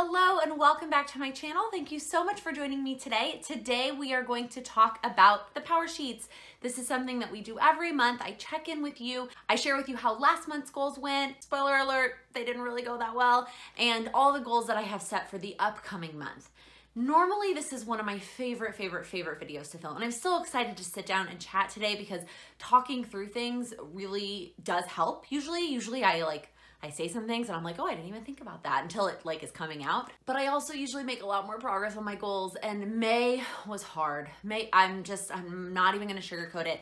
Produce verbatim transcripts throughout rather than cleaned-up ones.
Hello and welcome back to my channel. Thank you so much for joining me today. Today we are going to talk about the Power Sheets. This is something that we do every month. I check in with you. I share with you how last month's goals went. Spoiler alert, they didn't really go that well. And all the goals that I have set for the upcoming month. Normally this is one of my favorite, favorite, favorite videos to film, and I'm still excited to sit down and chat today because talking through things really does help. Usually, usually I like I say some things and I'm like, oh, I didn't even think about that until it like is coming out. But I also usually make a lot more progress on my goals, and May was hard. May, I'm just, I'm not even gonna sugarcoat it.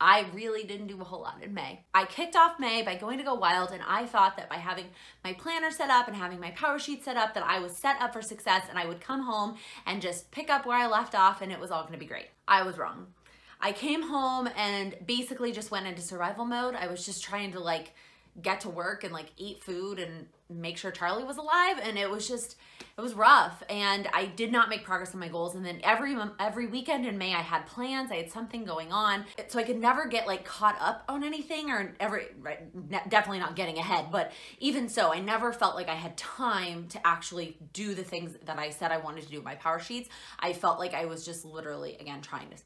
I really didn't do a whole lot in May. I kicked off May by going to Go Wild, and I thought that by having my planner set up and having my Power Sheet set up that I was set up for success, and I would come home and just pick up where I left off and it was all gonna be great. I was wrong. I came home and basically just went into survival mode. I was just trying to like, get to work and like eat food and make sure Charlie was alive, and it was just it was rough, and I did not make progress on my goals. And then every every weekend in May I had plans, I had something going on, so I could never get like caught up on anything or every right, definitely not getting ahead, but even so I never felt like I had time to actually do the things that I said I wanted to do with my Power Sheets. I felt like I was just literally again trying to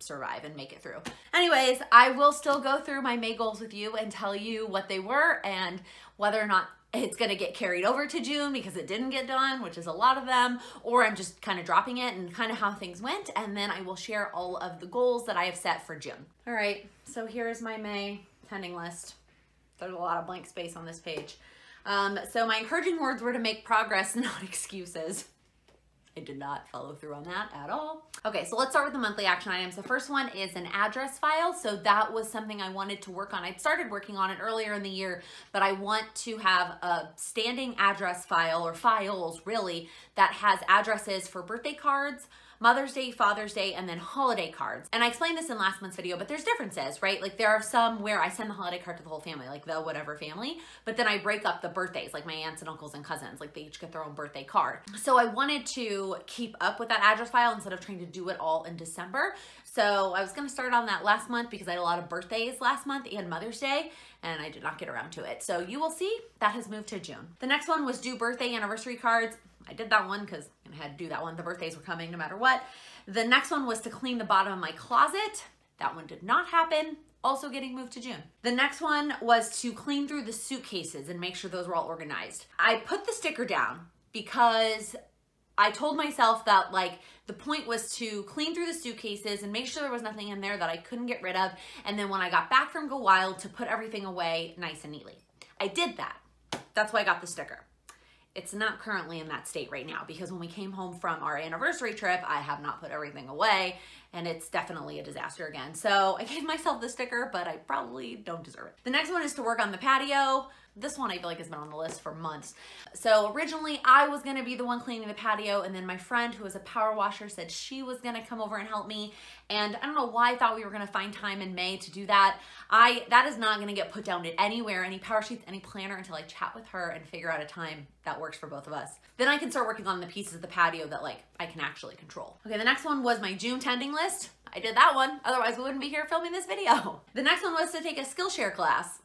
survive and make it through. Anyways, I will still go through my May goals with you and tell you what they were and whether or not it's gonna get carried over to June because it didn't get done, which is a lot of them, or I'm just kind of dropping it and kind of how things went, and then I will share all of the goals that I have set for June. All right, so here is my May pending list. There's a lot of blank space on this page. Um, so my encouraging words were to make progress, not excuses. I did not follow through on that at all. Okay, so let's start with the monthly action items. The first one is an address file. So that was something I wanted to work on. I started working on it earlier in the year, but I want to have a standing address file, or files really, that has addresses for birthday cards, Mother's Day, Father's Day, and then holiday cards. And I explained this in last month's video, but there's differences, right? Like there are some where I send the holiday card to the whole family, like the whatever family, but then I break up the birthdays, like my aunts and uncles and cousins, like they each get their own birthday card. So I wanted to keep up with that address file instead of trying to do it all in December. So I was gonna start on that last month because I had a lot of birthdays last month and Mother's Day, and I did not get around to it. So you will see that has moved to June. The next one was due birthday anniversary cards. I did that one because I had to do that one. The birthdays were coming no matter what. The next one was to clean the bottom of my closet. That one did not happen. Also getting moved to June. The next one was to clean through the suitcases and make sure those were all organized. I put the sticker down because I told myself that like the point was to clean through the suitcases and make sure there was nothing in there that I couldn't get rid of. And then when I got back from Go Wild, to put everything away nice and neatly. I did that. That's why I got the sticker. It's not currently in that state right now because when we came home from our anniversary trip, I have not put everything away, and it's definitely a disaster again. So I gave myself the sticker, but I probably don't deserve it. The next one is to work on the patio. This one I feel like has been on the list for months. So originally I was gonna be the one cleaning the patio, and then my friend who was a power washer said she was gonna come over and help me. And I don't know why I thought we were gonna find time in May to do that. I That is not gonna get put down anywhere, any Power Sheets, any planner, until I chat with her and figure out a time that works for both of us. Then I can start working on the pieces of the patio that like I can actually control. Okay, the next one was my June tending list. I did that one, otherwise we wouldn't be here filming this video. The next one was to take a Skillshare class.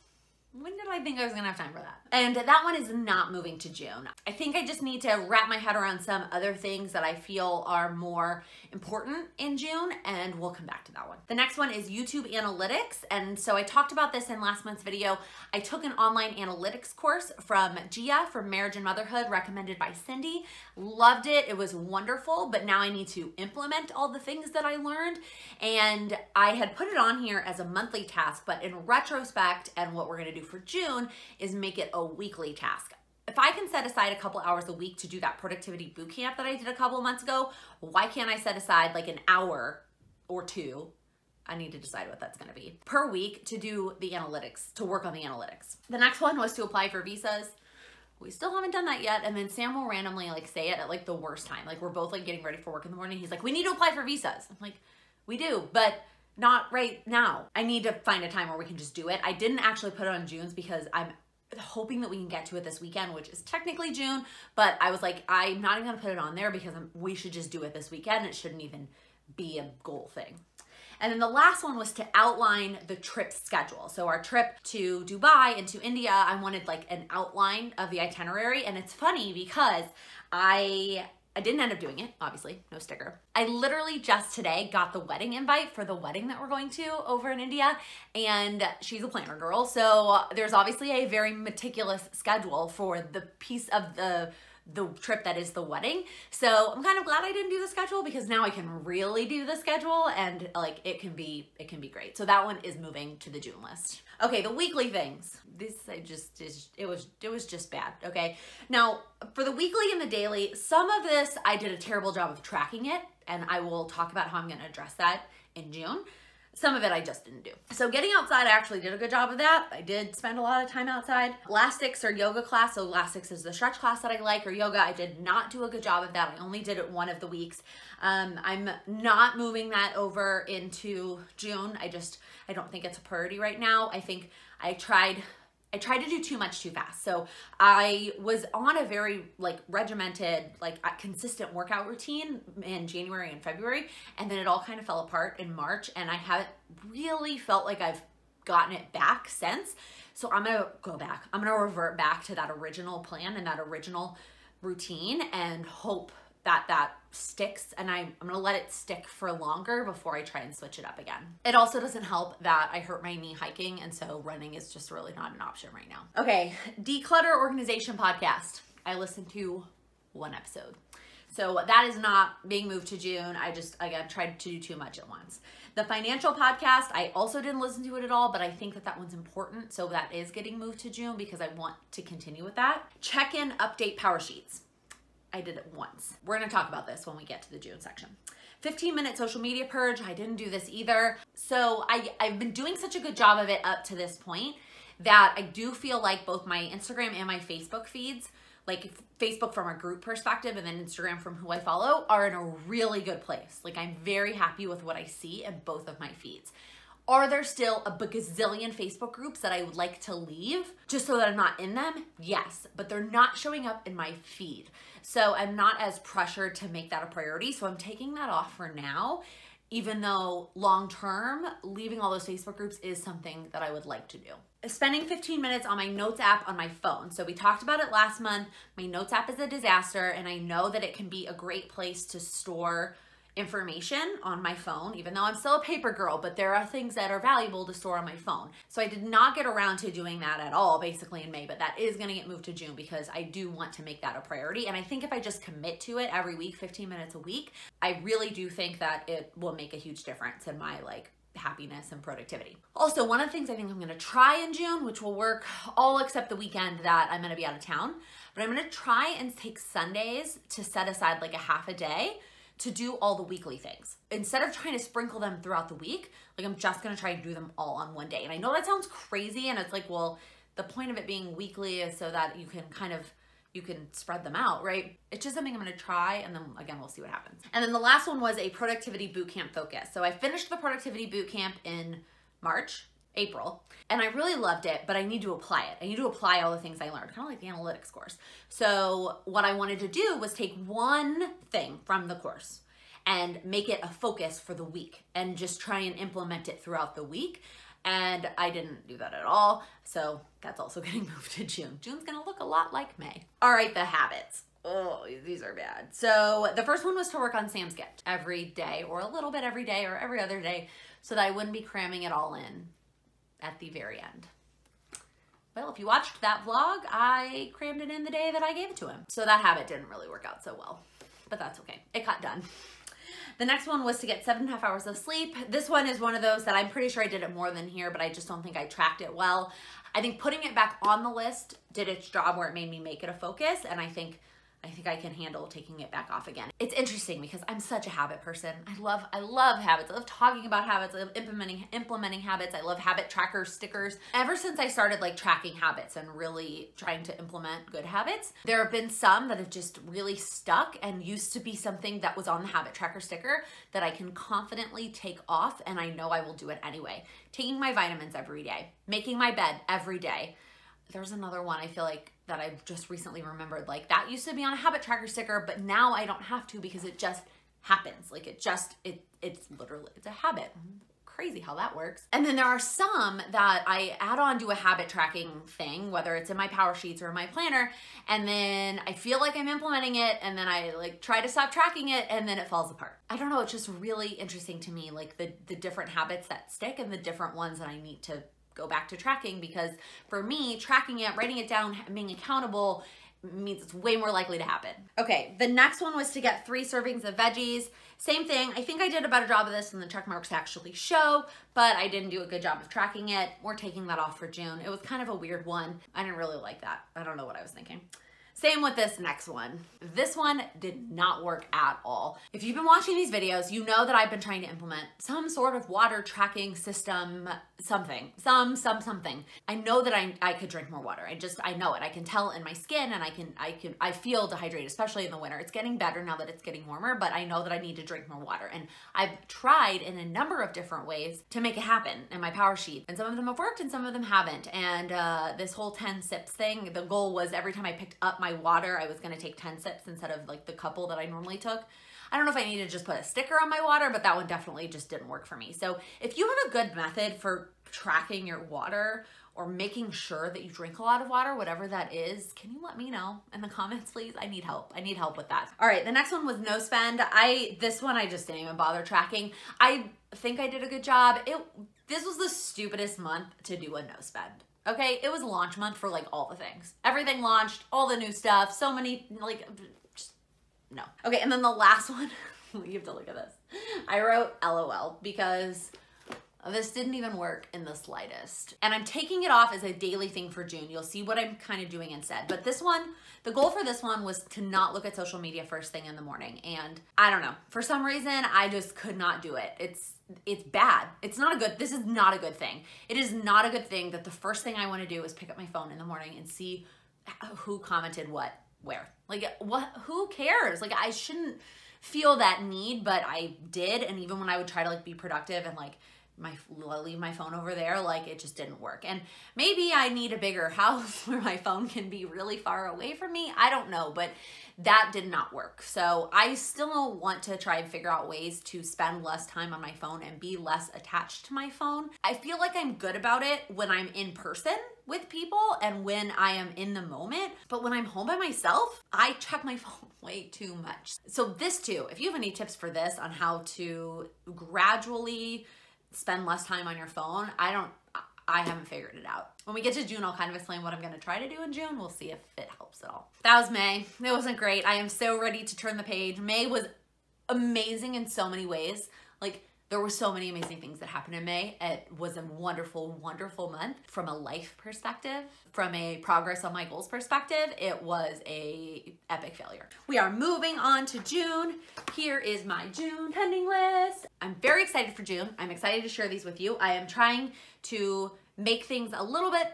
When did I think I was gonna have time for that? And that one is not moving to June. I think I just need to wrap my head around some other things that I feel are more important in June, and we'll come back to that one. The next one is YouTube analytics. And so I talked about this in last month's video. I took an online analytics course from Gia for Marriage and Motherhood, recommended by Cindy. Loved it, it was wonderful, but now I need to implement all the things that I learned. And I had put it on here as a monthly task, but in retrospect, and what we're gonna do for June is make it a weekly task. If I can set aside a couple hours a week to do that productivity boot camp that I did a couple months ago, why can't I set aside like an hour or two? I need to decide what that's gonna be per week to do the analytics, to work on the analytics. The next one was to apply for visas. We still haven't done that yet. And then Sam will randomly like say it at like the worst time. Like we're both like getting ready for work in the morning. He's like, we need to apply for visas. I'm like, we do, but not right now. I need to find a time where we can just do it. I didn't actually put it on June's because I'm hoping that we can get to it this weekend, which is technically June, but I was like, I'm not even gonna put it on there because I'm, we should just do it this weekend. It shouldn't even be a goal thing. And then the last one was to outline the trip schedule. So our trip to Dubai and to India, I wanted like an outline of the itinerary. And it's funny because I I didn't end up doing it, obviously, no sticker. I literally just today got the wedding invite for the wedding that we're going to over in India, and she's a planner girl. So there's obviously a very meticulous schedule for the piece of the the trip that is the wedding. So I'm kind of glad I didn't do the schedule because now I can really do the schedule and like it can be, it can be great. So that one is moving to the June list. Okay, the weekly things. This I just, it was, it was just bad, okay? Now, for the weekly and the daily, some of this I did a terrible job of tracking it, and I will talk about how I'm gonna address that in June. Some of it I just didn't do. So getting outside, I actually did a good job of that. I did spend a lot of time outside. Elastics or yoga class. So elastics is the stretch class that I like, or yoga. I did not do a good job of that. I only did it one of the weeks. Um, I'm not moving that over into June. I just, I don't think it's a priority right now. I think I tried, I tried to do too much too fast. So I was on a very like regimented, like consistent workout routine in January and February, and then it all kind of fell apart in March, and I haven't really felt like I've gotten it back since. So I'm gonna go back. I'm gonna revert back to that original plan and that original routine and hope that that sticks, and I, I'm gonna let it stick for longer before I try and switch it up again. It also doesn't help that I hurt my knee hiking, and so running is just really not an option right now. Okay, declutter organization podcast. I listened to one episode. So that is not being moved to June. I just, again, tried to do too much at once. The financial podcast, I also didn't listen to it at all, but I think that that one's important. So that is getting moved to June because I want to continue with that. Check-in update Power Sheets. I did it once. We're gonna talk about this when we get to the June section. fifteen minute social media purge, I didn't do this either. So I, I've been doing such a good job of it up to this point that I do feel like both my Instagram and my Facebook feeds, like Facebook from a group perspective and then Instagram from who I follow, are in a really good place. Like I'm very happy with what I see in both of my feeds. Are there still a gazillion Facebook groups that I would like to leave just so that I'm not in them? Yes, but they're not showing up in my feed. So I'm not as pressured to make that a priority. So I'm taking that off for now, even though long-term, leaving all those Facebook groups is something that I would like to do. Spending fifteen minutes on my notes app on my phone. So we talked about it last month. My notes app is a disaster, and I know that it can be a great place to store information on my phone, even though I'm still a paper girl, but there are things that are valuable to store on my phone. So I did not get around to doing that at all basically in May, but that is gonna get moved to June because I do want to make that a priority. And I think if I just commit to it every week, fifteen minutes a week, I really do think that it will make a huge difference in my like happiness and productivity. Also, one of the things I think I'm gonna try in June, which will work all except the weekend that I'm gonna be out of town, but I'm gonna try and take Sundays to set aside like a half a day to do all the weekly things. Instead of trying to sprinkle them throughout the week, like I'm just gonna try and do them all on one day. And I know that sounds crazy, and it's like, well, the point of it being weekly is so that you can kind of, you can spread them out, right? It's just something I'm gonna try, and then again, we'll see what happens. And then the last one was a productivity bootcamp focus. So I finished the productivity bootcamp in March, April, and I really loved it, but I need to apply it. I need to apply all the things I learned, kind of like the analytics course. So what I wanted to do was take one thing from the course and make it a focus for the week and just try and implement it throughout the week. And I didn't do that at all. So that's also getting moved to June. June's gonna look a lot like May. All right, the habits. Oh, these are bad. So the first one was to work on Sam's gift every day, or a little bit every day or every other day, so that I wouldn't be cramming it all in at the very end. Well, if you watched that vlog, I crammed it in the day that I gave it to him. So that habit didn't really work out so well, but that's okay. It got done. The next one was to get seven and a half hours of sleep. This one is one of those that I'm pretty sure I did it more than here, but I just don't think I tracked it well. I think putting it back on the list did its job where it made me make it a focus, and I think I think I can handle taking it back off again. It's interesting because I'm such a habit person. I love, I love habits. I love talking about habits. I love implementing, implementing habits. I love habit trackers, stickers. Ever since I started like tracking habits and really trying to implement good habits, there have been some that have just really stuck and used to be something that was on the habit tracker sticker that I can confidently take off, and I know I will do it anyway. Taking my vitamins every day, making my bed every day. There's another one I feel like that I've just recently remembered, like that used to be on a habit tracker sticker, but now I don't have to because it just happens. Like it just, it it's literally, it's a habit. crazy how that works. And then there are some that I add on to a habit tracking thing, whether it's in my Power Sheets or my planner, and then I feel like I'm implementing it, and then I like try to stop tracking it, and then it falls apart. I don't know, it's just really interesting to me, like the, the different habits that stick and the different ones that I need to go back to tracking, because for me, tracking it, writing it down, being accountable means it's way more likely to happen. Okay, the next one was to get three servings of veggies. Same thing, I think I did a better job of this than the check marks actually show, but I didn't do a good job of tracking it. We're taking that off for June. It was kind of a weird one. I didn't really like that. I don't know what I was thinking. Same with this next one. This one did not work at all. If you've been watching these videos, you know that I've been trying to implement some sort of water tracking system, something, some, some, something. I know that I, I could drink more water. I just, I know it. I can tell in my skin, and I can, I can, I feel dehydrated, especially in the winter. It's getting better now that it's getting warmer, but I know that I need to drink more water. And I've tried in a number of different ways to make it happen in my Power Sheet. And some of them have worked and some of them haven't. And uh, this whole ten sips thing, the goal was every time I picked up my water, I was gonna take ten sips instead of like the couple that I normally took. I don't know if I need to just put a sticker on my water, but that one definitely just didn't work for me. So if you have a good method for tracking your water or making sure that you drink a lot of water, whatever that is, can you let me know in the comments, please? I need help. I need help with that. All right, the next one was no spend. I, this one I just didn't even bother tracking. I think I did a good job. It, this was the stupidest month to do a no spend. Okay, it was launch month for like all the things. Everything launched, all the new stuff, so many, like, just no. Okay, and then the last one, you have to look at this. I wrote LOL because this didn't even work in the slightest. And I'm taking it off as a daily thing for June. You'll see what I'm kind of doing instead. But this one, the goal for this one was to not look at social media first thing in the morning. And I don't know, for some reason, I just could not do it. It's it's bad. It's not a good, this is not a good thing. It is not a good thing that the first thing I want to do is pick up my phone in the morning and see who commented what, where. Like, what? Who cares? Like, I shouldn't feel that need, but I did. And even when I would try to like be productive and like, my leave my phone over there, like it just didn't work. And maybe I need a bigger house where my phone can be really far away from me. I don't know, but that did not work. So I still want to try and figure out ways to spend less time on my phone and be less attached to my phone. I feel like I'm good about it when I'm in person with people and when I am in the moment, but when I'm home by myself, I check my phone way too much. So this too, if you have any tips for this on how to gradually spend less time on your phone, I don't, I haven't figured it out. When we get to June, I'll kind of explain what I'm gonna try to do in June. We'll see if it helps at all. That was May. It wasn't great. I am so ready to turn the page. May was amazing in so many ways. Like, there were so many amazing things that happened in May. It was a wonderful, wonderful month from a life perspective, from a progress on my goals perspective. It was a epic failure. We are moving on to June. Here is my June pending list. I'm very excited for June. I'm excited to share these with you. I am trying to make things a little bit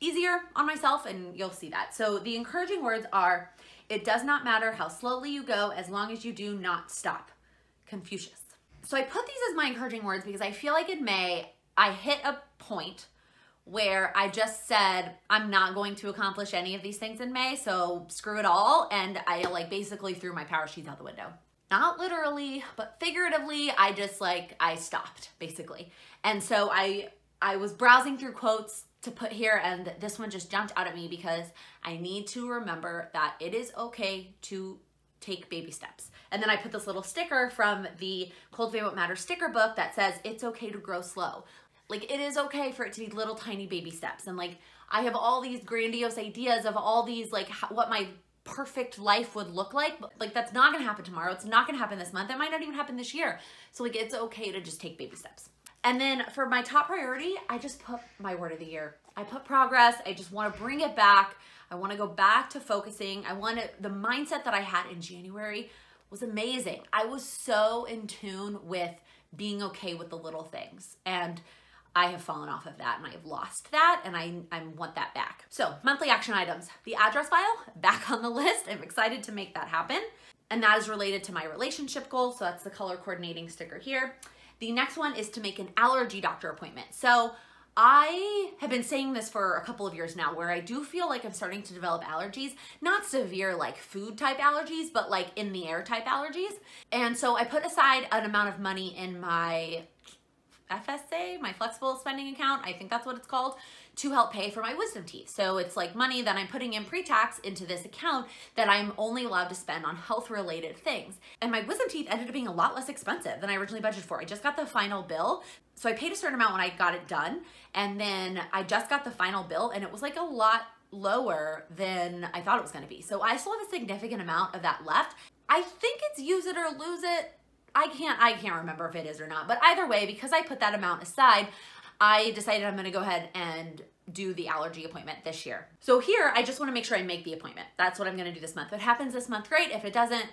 easier on myself, and you'll see that. So the encouraging words are, it does not matter how slowly you go as long as you do not stop. Confucius. So I put these as my encouraging words because I feel like in May, I hit a point where I just said, I'm not going to accomplish any of these things in May, so screw it all. And I like basically threw my Power Sheets out the window. Not literally, but figuratively, I just like, I stopped basically. And so I, I was browsing through quotes to put here, and this one just jumped out at me because I need to remember that it is okay to take baby steps. And then I put this little sticker from the Cultivate What Matters sticker book that says, it's okay to grow slow. Like, it is okay for it to be little tiny baby steps. And like, I have all these grandiose ideas of all these, like how, what my perfect life would look like. But, like, that's not gonna happen tomorrow. It's not gonna happen this month. It might not even happen this year. So like, it's okay to just take baby steps. And then for my top priority, I just put my word of the year. I put progress. I just want to bring it back. I want to go back to focusing. I want to, the mindset that I had in January was amazing. I was so in tune with being okay with the little things, and I have fallen off of that, and I have lost that, and I, I want that back. So monthly action items, the address file back on the list. I'm excited to make that happen. And that is related to my relationship goal. So that's the color coordinating sticker here. The next one is to make an allergy doctor appointment. So I have been saying this for a couple of years now, where I do feel like I'm starting to develop allergies, not severe like food type allergies, but like in the air type allergies. And so I put aside an amount of money in my F S A, my flexible spending account, I think that's what it's called, to help pay for my wisdom teeth. So it's like money that I'm putting in pre-tax into this account that I'm only allowed to spend on health related things. And my wisdom teeth ended up being a lot less expensive than I originally budgeted for. I just got the final bill. So I paid a certain amount when I got it done. And then I just got the final bill and it was like a lot lower than I thought it was gonna be. So I still have a significant amount of that left. I think it's use it or lose it. I can't, I can't remember if it is or not, but either way, because I put that amount aside, I decided I'm gonna go ahead and do the allergy appointment this year. So here, I just wanna make sure I make the appointment. That's what I'm gonna do this month. If it happens this month, great. If it doesn't,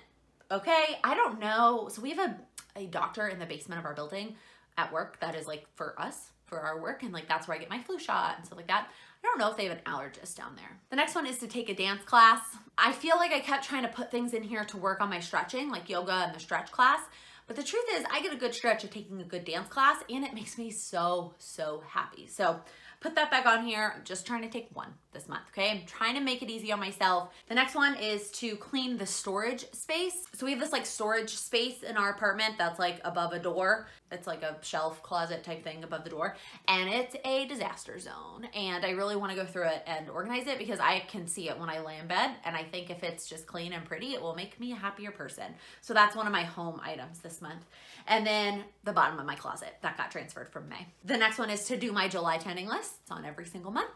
okay. I don't know. So we have a, a doctor in the basement of our building at work that is like for us, for our work, and like that's where I get my flu shot and stuff like that. I don't know if they have an allergist down there. The next one is to take a dance class. I feel like I kept trying to put things in here to work on my stretching, like yoga and the stretch class. But the truth is I get a good stretch of taking a good dance class and it makes me so, so happy. So put that back on here. I'm just trying to take one this month, okay? I'm trying to make it easy on myself. The next one is to clean the storage space. So we have this like storage space in our apartment that's like above a door. It's like a shelf closet type thing above the door. And it's a disaster zone. And I really wanna go through it and organize it because I can see it when I lay in bed. And I think if it's just clean and pretty, it will make me a happier person. So that's one of my home items this month. And then the bottom of my closet that got transferred from May. The next one is to do my July tending list. It's on every single month.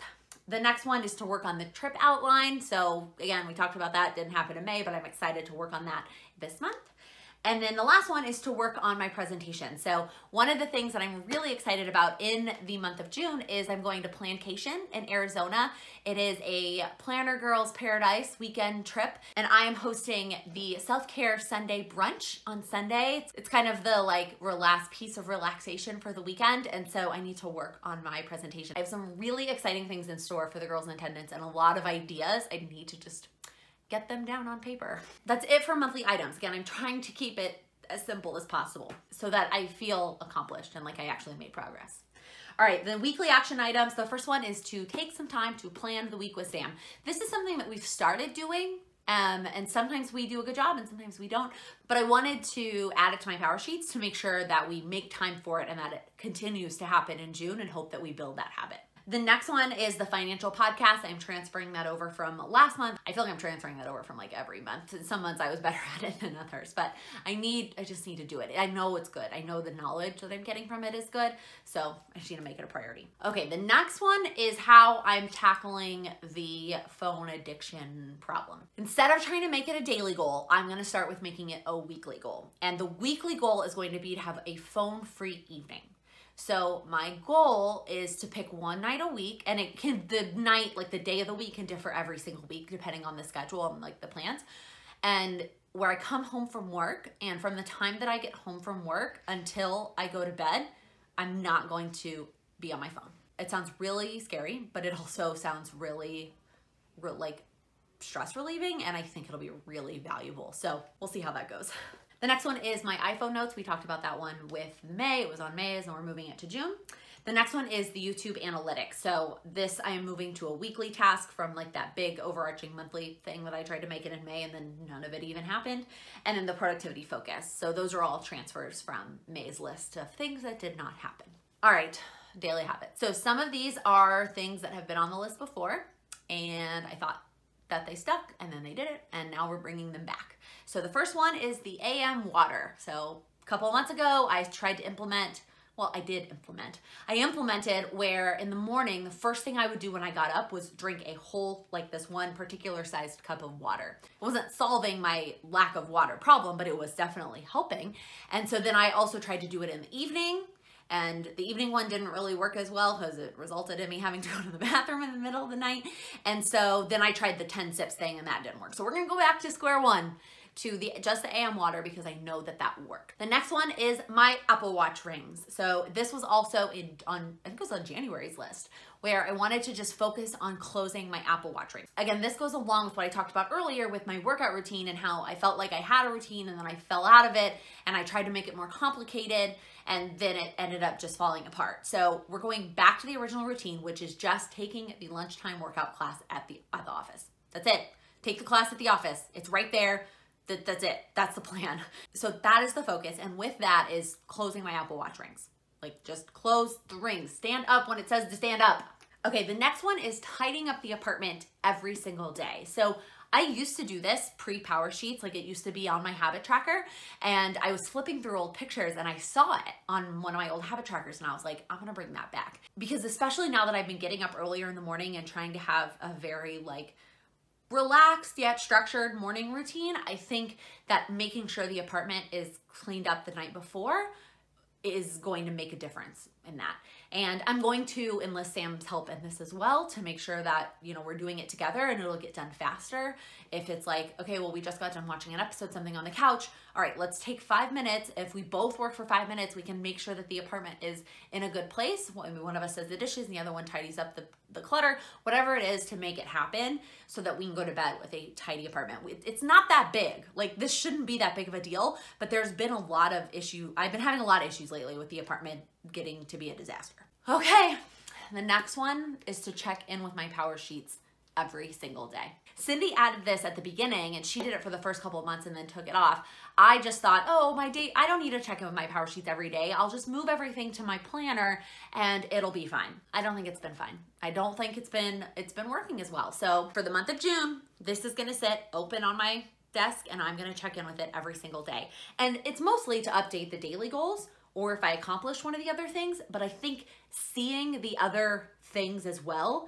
The next one is to work on the trip outline. So again, we talked about that, didn't happen in May, but I'm excited to work on that this month. And then the last one is to work on my presentation. So one of the things that I'm really excited about in the month of June is I'm going to Plancation in Arizona. It is a Planner Girls Paradise weekend trip. And I am hosting the Self-Care Sunday brunch on Sunday. It's kind of the like last piece of relaxation for the weekend. And so I need to work on my presentation. I have some really exciting things in store for the girls in attendance and a lot of ideas. I need to just get them down on paper. That's it for monthly items. Again, I'm trying to keep it as simple as possible so that I feel accomplished and like I actually made progress. All right, the weekly action items. The first one is to take some time to plan the week with Sam. This is something that we've started doing. Um, and sometimes we do a good job and sometimes we don't, but I wanted to add it to my Power Sheets to make sure that we make time for it and that it continues to happen in June and hope that we build that habit. The next one is the financial podcast. I'm transferring that over from last month. I feel like I'm transferring that over from like every month. Some months I was better at it than others, but I need, I just need to do it. I know it's good. I know the knowledge that I'm getting from it is good. So I just need to make it a priority. Okay, the next one is how I'm tackling the phone addiction problem. Instead of trying to make it a daily goal, I'm gonna start with making it a weekly goal. And the weekly goal is going to be to have a phone-free evening. So my goal is to pick one night a week, and it can, the night, like the day of the week can differ every single week depending on the schedule and like the plans. And where I come home from work and from the time that I get home from work until I go to bed, I'm not going to be on my phone. It sounds really scary, but it also sounds really, really like stress relieving, and I think it'll be really valuable. So we'll see how that goes. The next one is my iPhone notes. We talked about that one with May. It was on May's and we're moving it to June. The next one is the YouTube analytics. So this I am moving to a weekly task from like that big overarching monthly thing that I tried to make it in May and then none of it even happened. And then the productivity focus. So those are all transfers from May's list of things that did not happen. All right, daily habits. So some of these are things that have been on the list before and I thought that they stuck and then they did it and now we're bringing them back. So the first one is the A M water. So a couple of months ago, I tried to implement, well, I did implement. I implemented where in the morning, the first thing I would do when I got up was drink a whole, like this one particular sized cup of water. It wasn't solving my lack of water problem, but it was definitely helping. And so then I also tried to do it in the evening. And the evening one didn't really work as well because it resulted in me having to go to the bathroom in the middle of the night. And so then I tried the ten sips thing and that didn't work. So we're gonna go back to square one to the just the A M water because I know that that worked. The next one is my Apple Watch rings. So this was also in on, I think it was on January's list, where I wanted to just focus on closing my Apple Watch rings. Again, this goes along with what I talked about earlier with my workout routine and how I felt like I had a routine and then I fell out of it and I tried to make it more complicated and then it ended up just falling apart. So we're going back to the original routine, which is just taking the lunchtime workout class at the, at the office. That's it. Take the class at the office. It's right there. That, that's it, that's the plan. So that is the focus. And with that is closing my Apple Watch rings. Like just close the ring. Stand up when it says to stand up. Okay, the next one is tidying up the apartment every single day. So I used to do this pre-Power Sheets, like it used to be on my habit tracker, and I was flipping through old pictures and I saw it on one of my old habit trackers and I was like, I'm gonna bring that back. Because especially now that I've been getting up earlier in the morning and trying to have a very like relaxed yet structured morning routine, I think that making sure the apartment is cleaned up the night before is going to make a difference in that. And I'm going to enlist Sam's help in this as well to make sure that, you know, we're doing it together and it'll get done faster. If it's like, okay, well, we just got done watching an episode, something on the couch. All right, let's take five minutes. If we both work for five minutes, we can make sure that the apartment is in a good place. One of us does the dishes and the other one tidies up the, the clutter, whatever it is to make it happen so that we can go to bed with a tidy apartment. It's not that big. Like this shouldn't be that big of a deal, but there's been a lot of issue. I've been having a lot of issues lately with the apartment getting to be a disaster. Okay, the next one is to check in with my Power Sheets every single day. Cindy added this at the beginning and she did it for the first couple of months and then took it off. I just thought, oh, my day, I don't need to check in with my Power Sheets every day. I'll just move everything to my planner and it'll be fine. I don't think it's been fine. I don't think it's been, it's been working as well. So for the month of June, this is gonna sit open on my desk and I'm gonna check in with it every single day. And it's mostly to update the daily goals or if I accomplish one of the other things, but I think seeing the other things as well,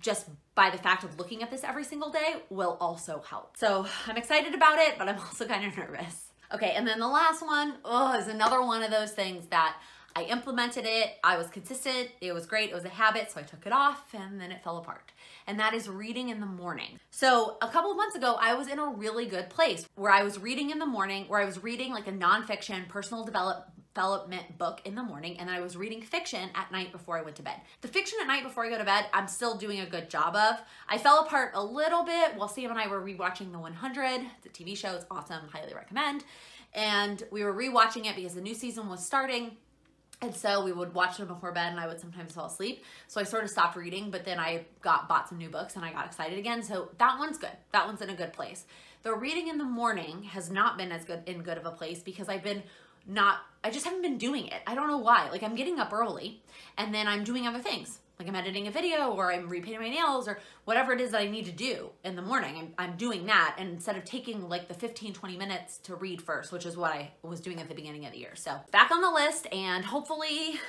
just by the fact of looking at this every single day, will also help. So I'm excited about it, but I'm also kind of nervous. Okay, and then the last one, oh, is another one of those things that I implemented it, I was consistent, it was great, it was a habit, so I took it off and then it fell apart. And that is reading in the morning. So a couple of months ago, I was in a really good place where I was reading in the morning, where I was reading like a nonfiction personal development development book in the morning, and then I was reading fiction at night before I went to bed. The fiction at night before I go to bed, I'm still doing a good job of. I fell apart a little bit while Sam and I were rewatching The one hundred. It's a T V show, it's awesome, highly recommend. And we were rewatching it because the new season was starting. And so we would watch them before bed and I would sometimes fall asleep. So I sort of stopped reading, but then I got bought some new books and I got excited again. So that one's good. That one's in a good place. The reading in the morning has not been as good in good of a place because I've been not, I just haven't been doing it. I don't know why. Like I'm getting up early and then I'm doing other things. Like I'm editing a video or I'm repainting my nails or whatever it is that I need to do in the morning. I'm, I'm doing that and instead of taking like the fifteen, twenty minutes to read first, which is what I was doing at the beginning of the year. So back on the list, and hopefully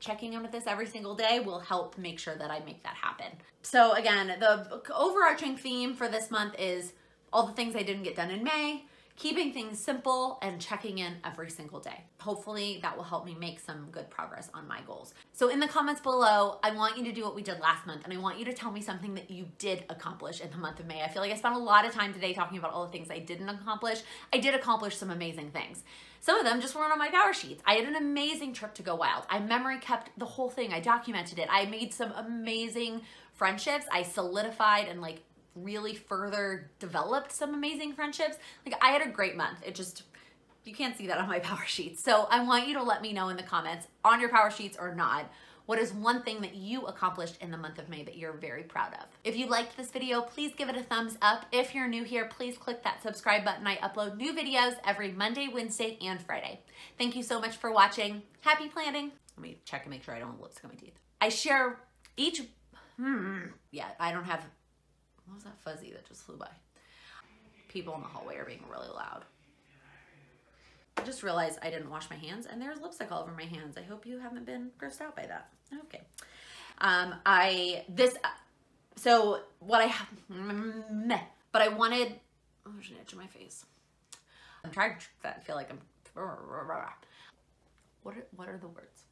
checking in with this every single day will help make sure that I make that happen. So again, the overarching theme for this month is all the things I didn't get done in May, keeping things simple, and checking in every single day. Hopefully that will help me make some good progress on my goals. So in the comments below, I want you to do what we did last month, and I want you to tell me something that you did accomplish in the month of May. I feel like I spent a lot of time today talking about all the things I didn't accomplish. I did accomplish some amazing things. Some of them just weren't on my Power Sheets. I had an amazing trip to Go Wild. I memory kept the whole thing. I documented it. I made some amazing friendships. I solidified and like really further developed some amazing friendships. Like I had a great month. It just, you can't see that on my Power Sheets. So I want you to let me know in the comments, on your Power Sheets or not, what is one thing that you accomplished in the month of May that you're very proud of? If you liked this video, please give it a thumbs up. If you're new here, please click that subscribe button. I upload new videos every Monday, Wednesday, and Friday. Thank you so much for watching. Happy planning. Let me check and make sure I don't have lipstick on my teeth. I share each, hmm, yeah, I don't have, what was that fuzzy that just flew by? People in the hallway are being really loud. I just realized I didn't wash my hands and there's lipstick all over my hands. I hope you haven't been grossed out by that. Okay. Um, I, this, so what I, meh, but I wanted, oh, there's an itch in my face. I'm trying to, I feel like I'm, what are, what are the words?